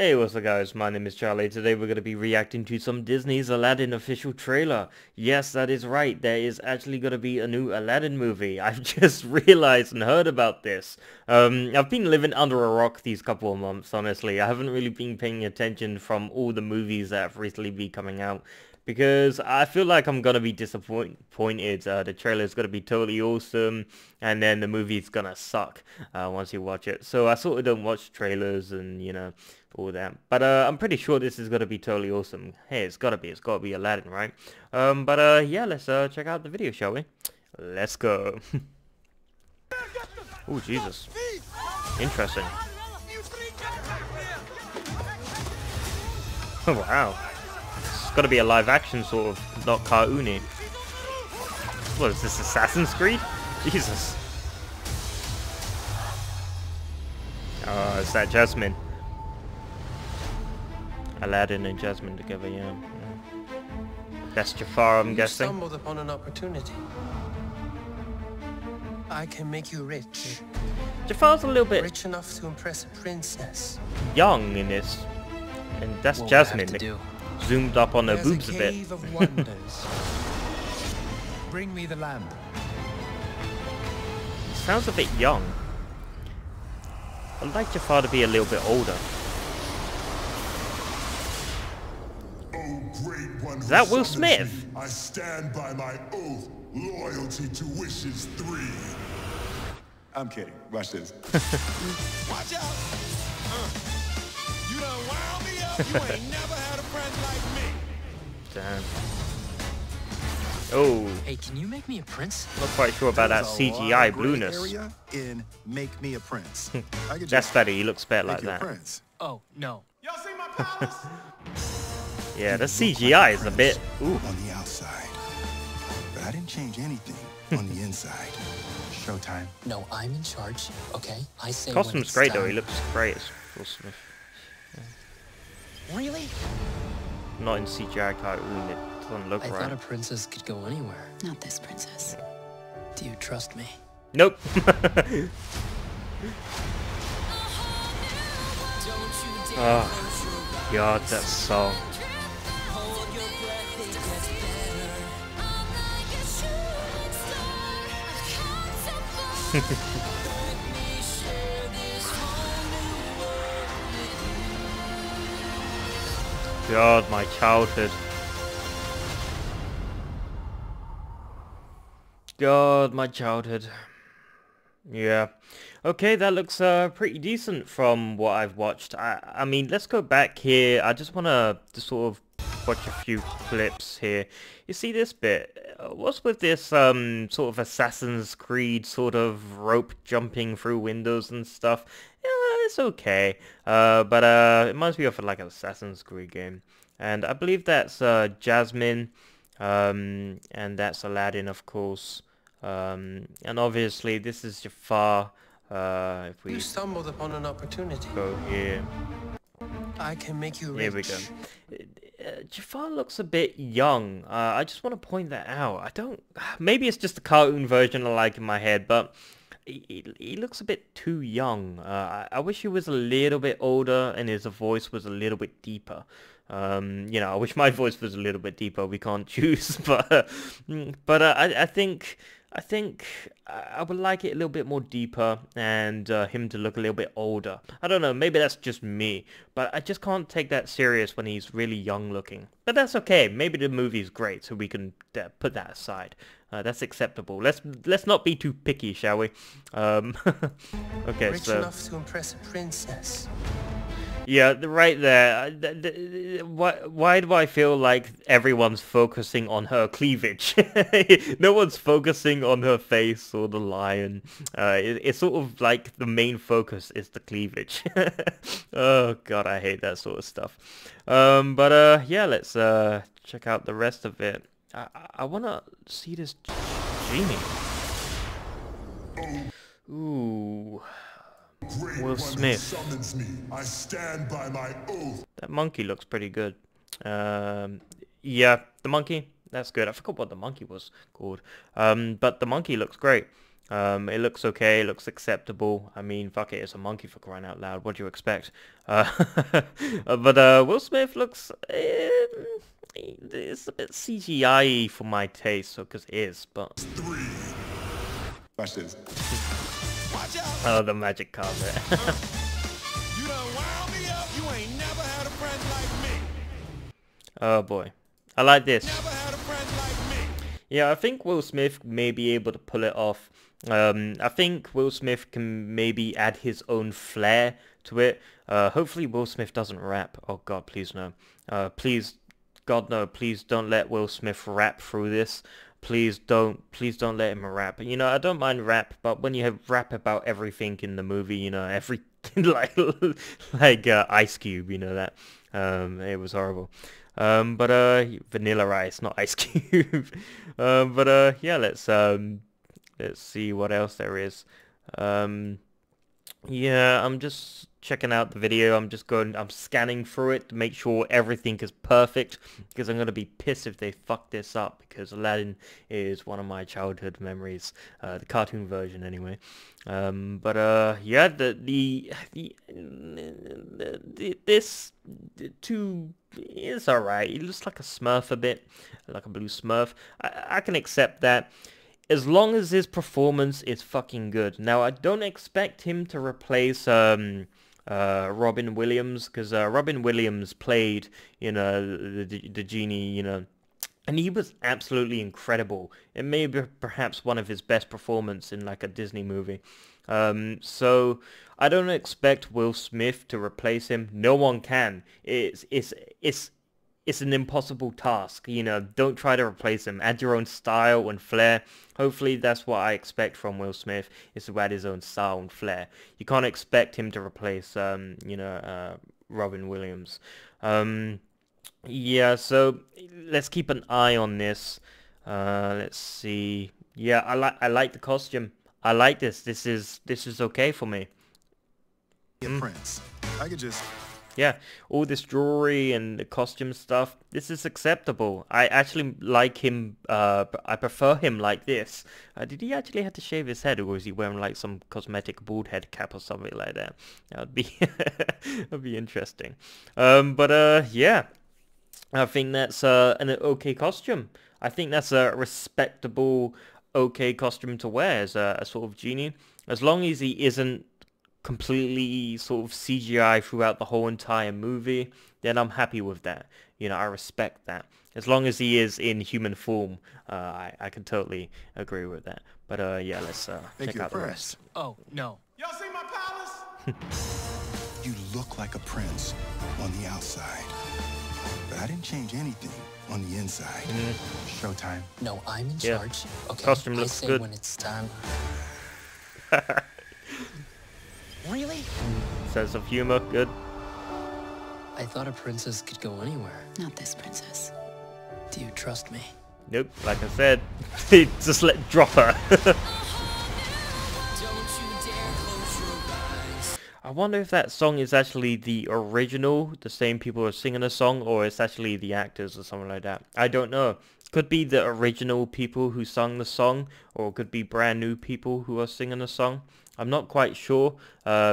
Hey, what's up guys, my name is Charlie. Today we're going to be reacting to some Disney's Aladdin official trailer. Yes, that is right, there is actually going to be a new Aladdin movie. I've just realized and heard about this. I've been living under a rock these couple of months, honestly. I haven't really been paying attention from all the movies that have recently been coming out, because I feel like I'm going to be disappointed. The trailer's going to be totally awesome, and then the movie's going to suck once you watch it. So I sort of don't watch trailers and, you know, all that. But I'm pretty sure this is going to be totally awesome. Hey, it's got to be Aladdin, right? Yeah, let's check out the video, shall we? Let's go. Oh, Jesus. Interesting. Oh, wow. It's got to be a live-action sort of, not cartoony. What is this, Assassin's Creed? Jesus. Oh, it's that Jasmine. Aladdin and Jasmine together, yeah. That's Jafar, I'm guessing. You stumbled upon an opportunity. I can make you rich. Jafar's a little bit rich enough to impress a princess. Young in this, and that's what Jasmine. Zoomed up on her boobs a bit. Bring me the lamp. Sounds a bit young. I'd like Jafar to be a little bit older. Oh, great one. Is that Will Smith? I stand by my oath, loyalty to wishes three. I'm kidding. Watch this. Watch out! You done wound me up. You ain't never had a friend like me. Damn. Oh. Hey, can you make me a prince? Not quite sure about that CGI blueness. In Make Me a Prince. That's better. He looks better like that. Prince. Oh no. Y'all see my palace? Yeah, the CGI is a bit. Ooh. On the outside, but I didn't change anything on the inside. Showtime. No, I'm in charge. Okay, I say. Costume's great though. He looks great. It's Will Smith. Really? Not in CGI cartoon, it doesn't look right. I thought a princess could go anywhere. Not this princess. Do you trust me? Nope. Oh, God, that song. God, my childhood. God, my childhood. Yeah. Okay, that looks pretty decent from what I've watched. I mean, let's go back here. I just want to sort of watch a few clips here. You see this bit? What's with this sort of Assassin's Creed sort of rope jumping through windows and stuff? Yeah, it's okay, but it reminds me of like an Assassin's Creed game, and I believe that's Jasmine, and that's Aladdin, of course, and obviously this is Jafar. If we stumbled upon an opportunity. Go here. I can make you rich. Here we go. Jafar looks a bit young. I just want to point that out. I don't. Maybe it's just the cartoon version I like in my head, but. He looks a bit too young. I wish he was a little bit older and his voice was a little bit deeper. You know, I wish my voice was a little bit deeper. We can't choose, but I think I would like it a little bit more deeper and him to look a little bit older. I don't know. Maybe that's just me, but I just can't take that serious when he's really young looking. But that's okay. Maybe the movie's great, so we can put that aside. That's acceptable. Let's not be too picky, shall we? Okay, rich enough to impress a princess. Yeah, right there. Why do I feel like everyone's focusing on her cleavage? No one's focusing on her face or the lion. It's sort of like the main focus is the cleavage. Oh God, I hate that sort of stuff. Yeah, let's check out the rest of it. I wanna see this genie. Ooh. Will Smith. I stand by my oath. That monkey looks pretty good. Yeah, the monkey, that's good. I forgot what the monkey was called. But the monkey looks great. It looks okay, it looks acceptable. I mean, fuck it, it's a monkey for crying out loud. What do you expect? But Will Smith looks... it's a bit CGI-y for my taste, so because it is, but... Watch this. Oh, the magic carpet. You done wound me up. You ain't never had a friend like me. Oh boy. I like this. Never had a friend like me. Yeah, I think Will Smith may be able to pull it off. I think Will Smith can maybe add his own flair to it. Hopefully Will Smith doesn't rap. Oh god, please no. Please, god no, please don't let Will Smith rap through this. Please don't let him rap. You know, I don't mind rap, but when you have rap about everything in the movie, you know, every like Ice Cube, you know that. It was horrible. Vanilla Ice, not Ice Cube. Yeah, let's see what else there is. Yeah, I'm just checking out the video. I'm scanning through it to make sure everything is perfect, because I'm going to be pissed if they fuck this up, because Aladdin is one of my childhood memories, the cartoon version anyway. Yeah, this is alright. It looks like a Smurf a bit, like a blue Smurf. I can accept that, as long as his performance is fucking good. Now, I don't expect him to replace Robin Williams, because Robin Williams played, you know, the genie, you know, and he was absolutely incredible. It may be perhaps one of his best performances in like a Disney movie. So I don't expect Will Smith to replace him. No one can. It's an impossible task, you know. Don't try to replace him. Add your own style and flair. Hopefully that's what I expect from Will Smith, is to add his own style and flair. You can't expect him to replace, you know, Robin Williams. Yeah, so let's keep an eye on this. Let's see. Yeah, I like the costume. I like this. This is okay for me. Prince. I could just... Yeah, all this jewelry and the costume stuff, this is acceptable. I actually like him, I prefer him like this. Did he actually have to shave his head, or was he wearing like some cosmetic bald head cap or something like that? That would be, that would be interesting. Yeah, I think that's an okay costume. I think that's a respectable, okay costume to wear as a sort of genie. As long as he isn't completely sort of CGI throughout the whole entire movie, then I'm happy with that. You know, I respect that. As long as he is in human form, I can totally agree with that. But yeah, let's check out the rest. Oh no! Y'all see my palace? You look like a prince on the outside, but I didn't change anything on the inside. Showtime. No, I'm in charge. Okay. Costume looks good. When it's time. Really? Sense of humor, good. I thought a princess could go anywhere. Not this princess. Do you trust me? Nope, like I said, they just let drop her. Don't you dare close your eyes. I wonder if that song is actually the original, the same people are singing the song, or it's actually the actors or something like that. I don't know. Could be the original people who sung the song, or it could be brand new people who are singing the song. I'm not quite sure,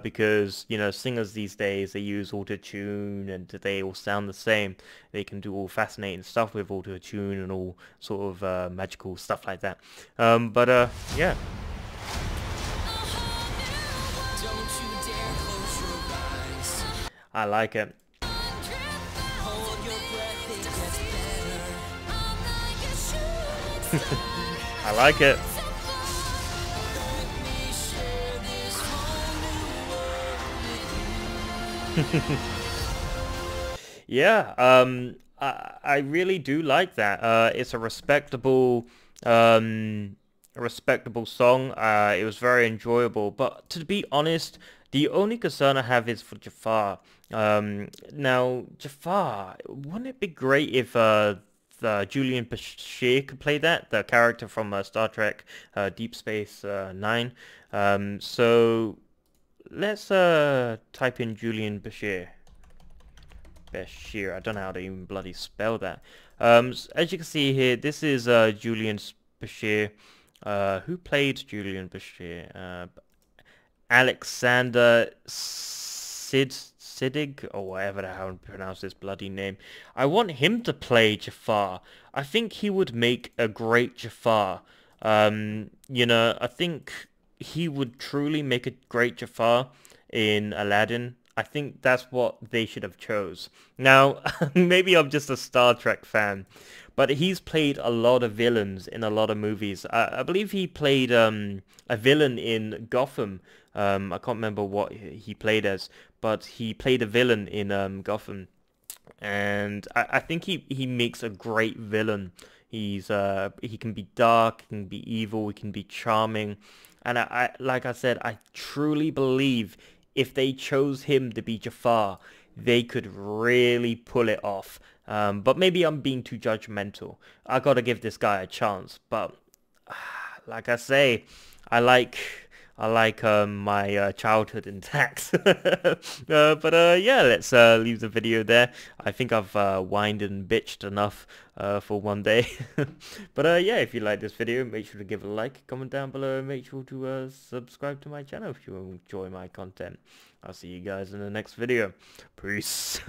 because, you know, singers these days, they use auto-tune and they all sound the same. They can do all fascinating stuff with auto-tune and all sort of magical stuff like that. Yeah. Don't you dare close your eyes. I like it. Hold your breath, it gets better. I'm like a shooting star. I like it. Yeah, I really do like that. It's a respectable song. It was very enjoyable, but to be honest, the only concern I have is for Jafar. Now Jafar, wouldn't it be great if Julian Bashir could play that, the character from Star Trek Deep Space Nine. So let's type in Julian Bashir. I don't know how to even bloody spell that. As you can see here, this is Julian Bashir. Who played Julian Bashir? Alexander Sid Sidig, or whatever the hell pronounce his bloody name. I want him to play Jafar. I think he would make a great Jafar. You know, I think he would truly make a great Jafar in Aladdin. I think that's what they should have chose. Now, maybe I'm just a Star Trek fan, but he's played a lot of villains in a lot of movies. I believe he played a villain in Gotham. I can't remember what he played as, but he played a villain in Gotham. And I think he makes a great villain. He's he can be dark, he can be evil, he can be charming. And I like I said, I truly believe if they chose him to be Jafar, they could really pull it off. But maybe I'm being too judgmental. I gotta give this guy a chance. But like I say, I like my childhood intact. But yeah, let's leave the video there. I think I've whined and bitched enough for one day. But yeah, if you like this video, make sure to give a like, comment down below, and make sure to subscribe to my channel if you enjoy my content. I'll see you guys in the next video. Peace.